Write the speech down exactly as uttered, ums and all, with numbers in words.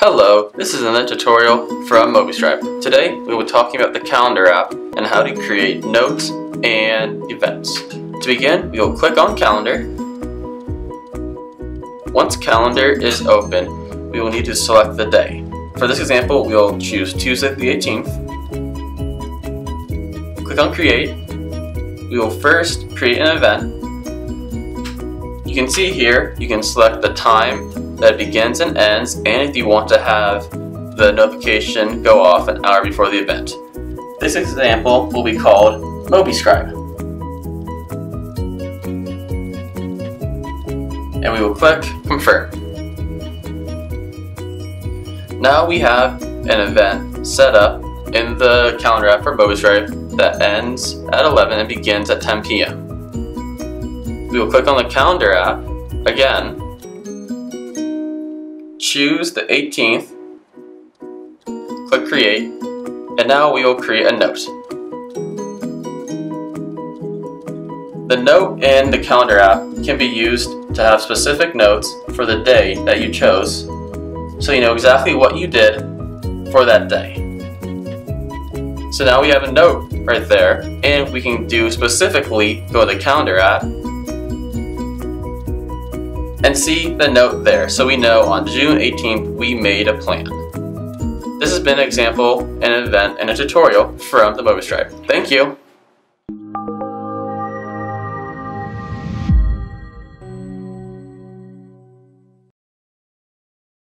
Hello, this is another tutorial from MobiScribe. Today we will be talking about the calendar app and how to create notes and events. To begin, we will click on calendar. Once calendar is open, we will need to select the day. For this example, we will choose Tuesday the eighteenth. Click on create. We will first create an event. You can see here, you can select the time that begins and ends, and if you want to have the notification go off an hour before the event. This example will be called MobiScribe. And we will click confirm. Now we have an event set up in the calendar app for MobiScribe that ends at eleven and begins at ten P M We will click on the calendar app again, choose the eighteenth, click create, and now we will create a note. The note in the calendar app can be used to have specific notes for the day that you chose, so you know exactly what you did for that day. So now we have a note right there, and we can do specifically go to the calendar app and see the note there, so we know on June eighteenth we made a plan. This has been an example, an event, and a tutorial from the MobiScribe. Thank you!